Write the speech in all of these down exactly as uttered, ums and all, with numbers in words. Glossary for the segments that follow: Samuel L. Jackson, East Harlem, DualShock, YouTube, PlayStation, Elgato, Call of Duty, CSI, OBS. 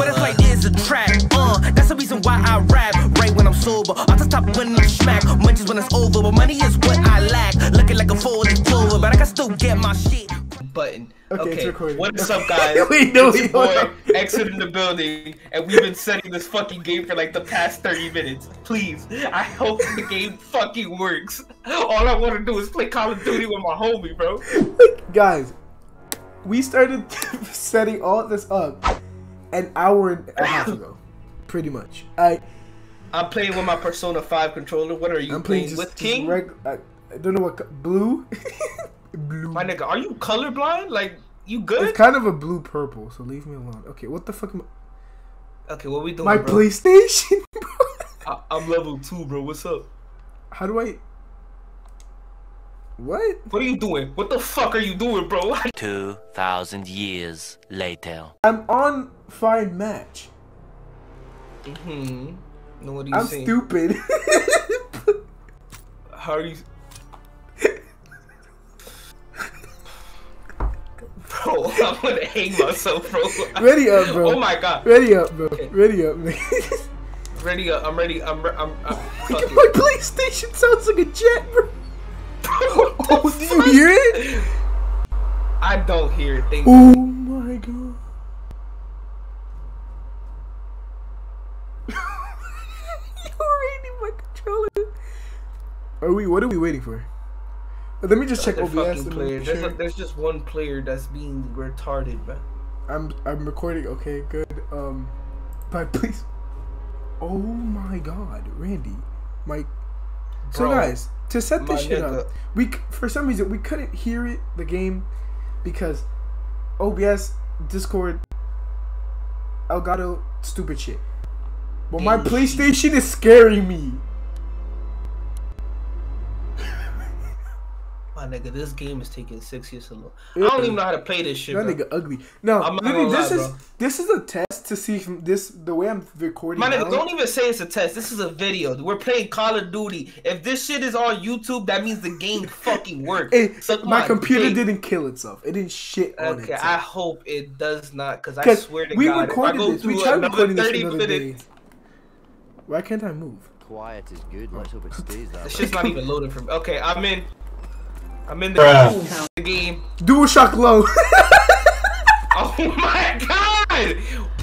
What I play is a trap, uh, that's the reason why I rap. Right when I'm sober, I just stop when I'm smack. Munchies when it's over, but money is what I lack. Looking like a fool and fool, but I can still get my shit. Button. Okay, okay. What's up, guys? we know it's your boy exiting the building, and we've been setting this fucking game for like the past thirty minutes. Please, I hope the game fucking works. All I want to do is play Call of Duty with my homie, bro. Guys, we started setting all this up an hour and a half ago, pretty much. I I'm playing with my Persona five controller. What are you I'm playing, playing just, with? King? Reg I, I don't know what blue. Blue. My nigga, are you colorblind? Like, you good? It's kind of a blue purple, so leave me alone. Okay, what the fuck am I... Okay, what we doing, My bro? PlayStation, bro. I I'm level two, bro. What's up? How do I... What? What are you doing? What the fuck are you doing, bro? Two thousand years later. I'm on Fine Match. Mm-hmm. No, what are you I'm saying? Stupid. How are you... Bro, I'm gonna hang myself, bro. Ready up, bro. Oh my god. Ready up, bro. Okay. Ready up, man. Ready up. I'm ready. I'm. Re I'm. I'm fucking. My PlayStation sounds like a jet, bro. Oh, do you hear it? I don't hear it. Thank oh you. My god. You're reading my controller. Are we? What are we waiting for? Let me just check O B S. There's, sure. a, there's just one player that's being retarded, man. I'm I'm recording. Okay, good. Um, but please. Oh my God, Randy, Mike. So guys, to set this shit nigga. up, we for some reason we couldn't hear it the game because O B S, Discord, Elgato, stupid shit. Well, my PlayStation is scaring me. My nigga, this game is taking six years to load. I don't even know how to play this shit. That bro. nigga ugly. No, I'm not literally, this lie, is bro. this is a test to see if this the way I'm recording. My nigga, now. don't even say it's a test. This is a video. We're playing Call of Duty. If this shit is on YouTube, that means the game fucking worked. It, so my, my computer game. didn't kill itself. It didn't shit on okay, itself. I hope it does not, because I swear to we God, recorded if I go this. We tried recording this another day. Why can't I move? Quiet is good. Let's hope it stays that. This shit's not even loaded from. Okay, I'm in. I'm in the, yeah. the game. DualShock low. Oh my god!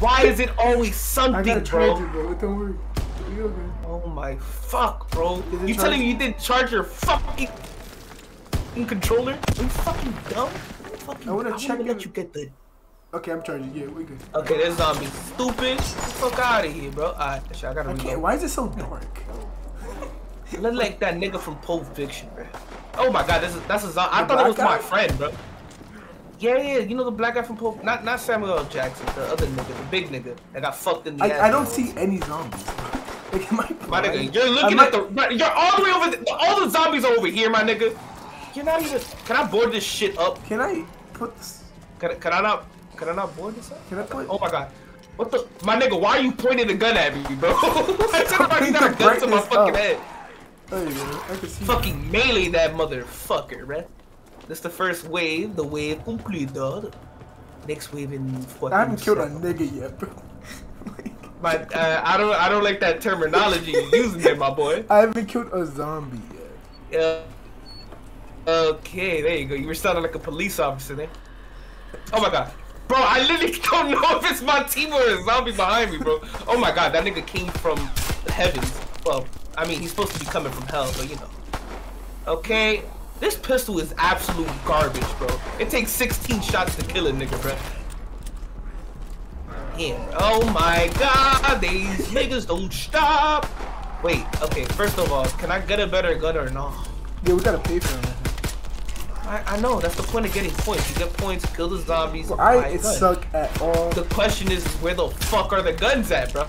Why is it always something, bro? It, bro. Don't worry. Okay. Oh my fuck, bro! You telling me you didn't charge your fucking controller? Are you fucking dumb? You fucking I want to check if you get the. Okay, I'm charging. Yeah, we good. Okay, there's zombies. Stupid. Get the fuck out of here, bro. Alright, I gotta. Okay, why is it so dark? I look like that nigga from Pulp Fiction, bro. Oh my god, this is, that's a zombie. I thought it was guy? my friend, bro. Yeah, yeah, you know the black guy from Pope? Not not Samuel L. Jackson, the other nigga, the big nigga that got fucked in the I, ass. I don't see any zombies. Like, am I my nigga, you're looking at the. You're all the way over. The, all the zombies are over here, my nigga. You're not even. Can I board this shit up? Can I put this? Can, can I not? Can I not board this up? Can I put? Oh my god. What the? My nigga, why are you pointing a gun at me, bro? I said I got a gun to my fucking up. head. There you go. I can see Fucking you. melee that motherfucker, man. This the first wave, the wave concluded. Next wave in fucking I haven't killed seven. a nigga yet, bro. my, uh, I don't, I don't like that terminology you're using there, my boy. I haven't killed a zombie yet. Uh, okay, there you go. You were sounding like a police officer there. Oh my god. Bro, I literally don't know if it's my team or a zombie behind me, bro. Oh my god, that nigga came from the heavens. Well, I mean, he's supposed to be coming from hell, but you know. Okay, this pistol is absolute garbage, bro. It takes sixteen shots to kill a nigga, bro. Yeah. Oh my god, these niggas don't stop. Wait, okay, first of all, can I get a better gun or no? Yeah, we gotta pay for him. I, I know, that's the point of getting points. You get points, kill the zombies. Well, I it suck at all. The question is, where the fuck are the guns at, bro?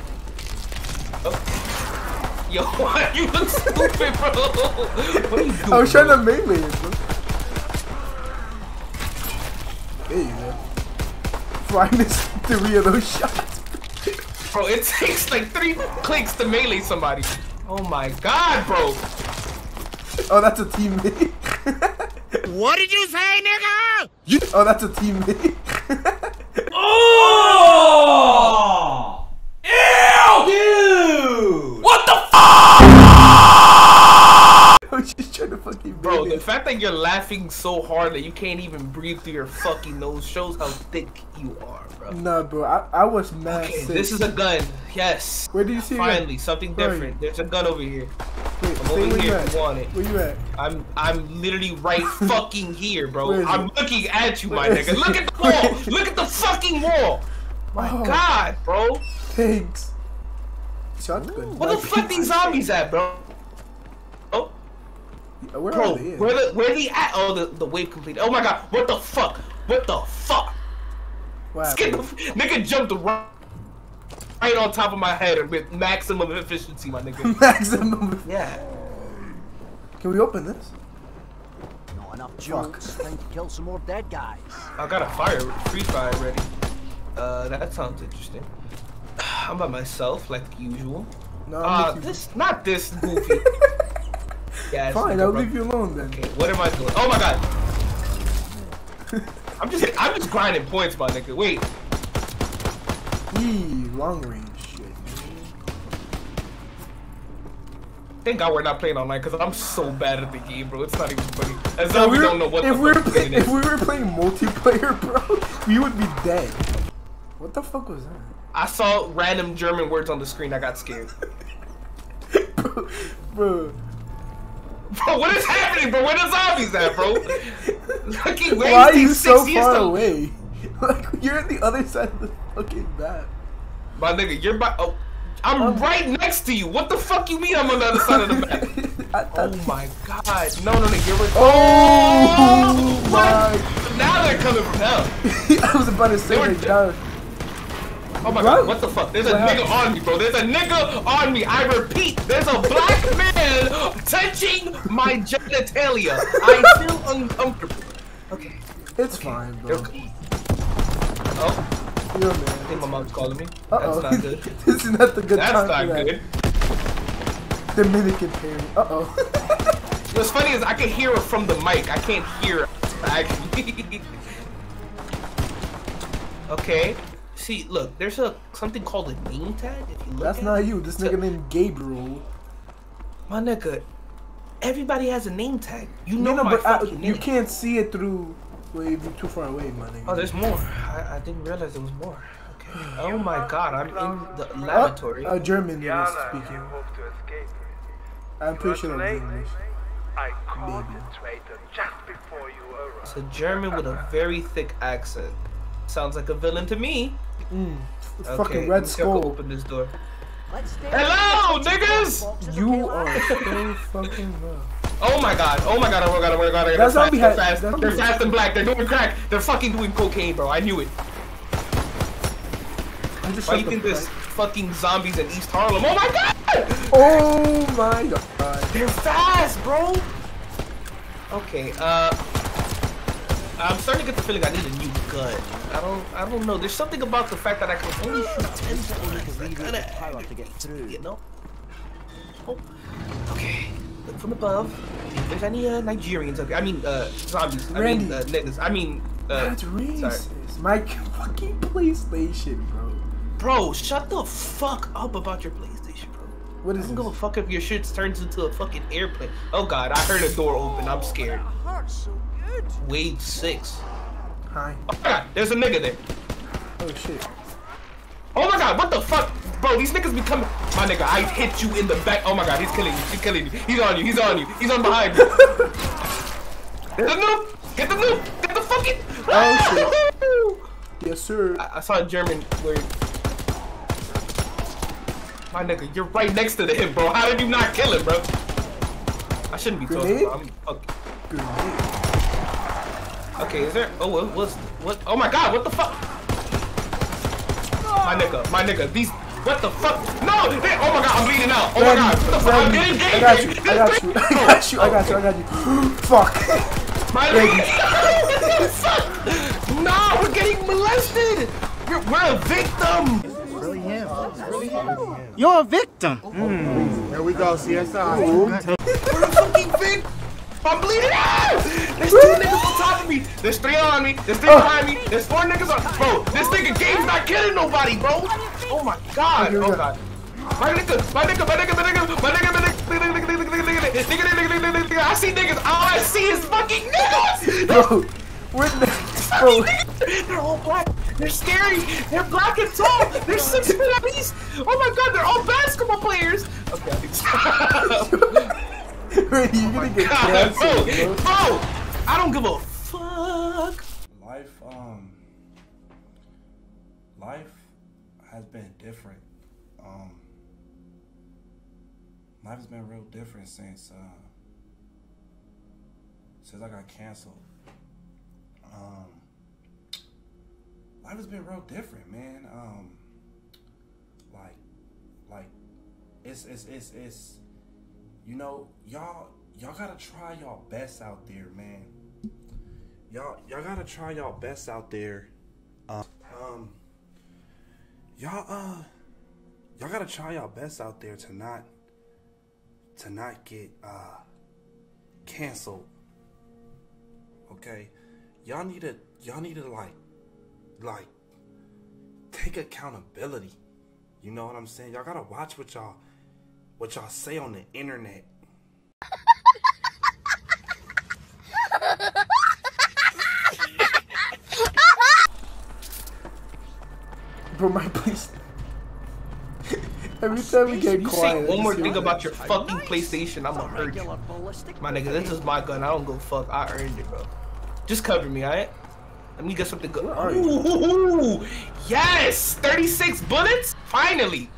Okay. Yo, why you look stupid, bro? What are you doing? I was trying bro? to melee it, bro. There you go. Bro, I missed three of those shots. Bro, it takes like three clicks to melee somebody. Oh my god, bro. Oh, that's a teammate. What did you say, nigga? You oh, that's a teammate. Oh! think you're laughing so hard that you can't even breathe through your fucking nose. Shows how thick you are, bro. Nah, bro. I, I was mad. Okay, this is a gun. Yes. Where do you see it? Finally, something different. There's a gun over here. Wait, I'm over here if you want it. Where you at? I'm I'm literally right fucking here, bro. I'm looking at you, my nigga. Look at the wall. Look at the fucking wall. My oh. God, bro. Thanks. Shotgun. What the fuck these zombies at, bro? Oh. Where bro, are they where the where they at? Oh, the the wave completed. Oh my God. What the fuck? What the fuck? Wow. Skip the nigga jumped right right on top of my head with maximum efficiency, my nigga. Maximum. Yeah. Can we open this? No enough jokes. Then kill some more dead guys. I got a fire, free fire ready. Uh, that sounds interesting. I'm by myself, like usual. No, uh, this you. Not this goofy. Yeah, fine, I'll leave you alone then. Okay, what am I doing? Oh my God! I'm just, I'm just grinding points, my nigga. Wait. Eee, long range shit. Thank God we're not playing online, cause I'm so bad at the game, bro. It's not even funny. As though we don't know what the fuck we're doing. If we were playing multiplayer, bro, we would be dead. What the fuck was that? I saw random German words on the screen. I got scared. Bro, bro. Bro, what is happening, bro? Where the zombies at, bro? Lucky, why are you so far away? Like, you're at the other side of the fucking map. My nigga, you're by... Oh, I'm um, right next to you. What the fuck you mean I'm on the other side of the map? I, I, oh, my God. No, no, no. You're right. Oh, oh my... Now they're coming from hell. I was about to say they down. Oh my God, what the fuck? There's a nigga on me, bro. There's a nigga on me. I repeat, there's a black man touching my genitalia. I feel uncomfortable. Okay. It's okay. Fine, bro. Okay. Oh. Yeah, man. I think my mom's calling me. Uh-oh. That's not good. This is not the good That's time That's not good. That. Dominican parent. Uh-oh. What's funny is I can hear it from the mic. I can't hear it. Okay. See, look, there's a something called a name tag. If you look That's at not it, you. This nigga named Gabriel. My nigga, everybody has a name tag. You know, no, no, my but I, you name. Can't see it through. Well, you're too far away, my nigga. Oh, there's more. I, I didn't realize there was more. Okay. Oh my God, I'm in the laboratory. Oh, a German is speaking. I'm pretty sure that's English. I called the traitor just before you arrived. It's a German with a very thick accent. Sounds like a villain to me. Mm, okay, fucking Red Skull. Open this door. Hello, niggas! You are so fucking rough. Oh my God! Oh my God! Oh my God! Oh my God! That's fast, they're fast. That's they're fast and black. They're doing crack. They're fucking doing cocaine, bro. I knew it. I just Why do you think there's fucking zombies in East Harlem? Oh my God! Oh my God! They're fast, bro. Okay. Uh. I'm starting to get the feeling I need a new gun. I don't, I don't know. There's something about the fact that I can only shoot ten times. I gotta, to get through, you know. Oh, okay. Look from above. If there's any uh, Nigerians, okay. I mean, uh, zombies. I Randy. mean, uh, niggas. I mean, uh, that's racist. Sorry. My fucking PlayStation, bro. Bro, shut the fuck up about your PlayStation, bro. What is I don't give a fuck if your shit turns into a fucking airplane. Oh God, I heard a door open. I'm scared. Wave six. Hi. Oh my God, there's a nigga there. Oh shit. Oh my God, what the fuck? Bro, these niggas be coming. My nigga, I hit you in the back. Oh my God, he's killing you. He's killing you. He's on you. He's on you. He's on behind you. Get the noob. Get the noob. Get the fucking. Oh shit. Yes, sir. I, I saw a German word. My nigga, you're right next to the him, bro. How did you not kill him, bro? I shouldn't be talking, bro. I'm fucking. Grenade. Okay, is there? Oh, what was? What? Oh my God! What the fuck? My nigga, my nigga, these. What the fuck? No! They, oh my God! I'm bleeding out! Oh my God! What the fuck? I'm getting I got you! I got you! I got you! I got you! I got you! Fuck! My nigga! Fuck! No! We're getting molested! We're, we're a victim! Really him? Really him? You're a victim! Mm. Here we go, C S I. We're a fucking victim! I'm bleeding out! There's two niggas on top of me. There's three on me. There's three oh. behind me. There's four niggas on. Bro, this nigga game's not killing nobody, bro. Oh my God. Oh God. My nigga, my nigga, my nigga, my nigga, my nigga, my nigga, my nigga, nigga, nigga, nigga, nigga, nigga, I see niggas. All I see is fucking niggas. Bro, we're niggas. They're all black. They're scary. They're black and tall. They're six feet at least. Oh my god, they're all basketball players. Okay, I think so. You're gonna get canceled, bro. Bro, I don't give a fuck. Life, um, life has been different. Um, life has been real different since uh, since I got canceled. Um, life has been real different, man. Um, like, like, it's it's it's it's you know, y'all y'all gotta try y'all best out there, man. Y'all y'all gotta try y'all best out there. Um, um y'all uh. Y'all gotta try y'all best out there to not, to not get uh, canceled. Okay, y'all need to, y'all need to like, like, take accountability. You know what I'm saying? Y'all gotta watch what y'all, what y'all say on the internet. Bro, my place. Every time we get you quiet, say one more thing about your fucking PlayStation, I'ma hurt you. My nigga, this is my gun. I don't go fuck. I earned it, bro. Just cover me, alright? Let me get something good. Ooh, yes! thirty-six bullets? Finally!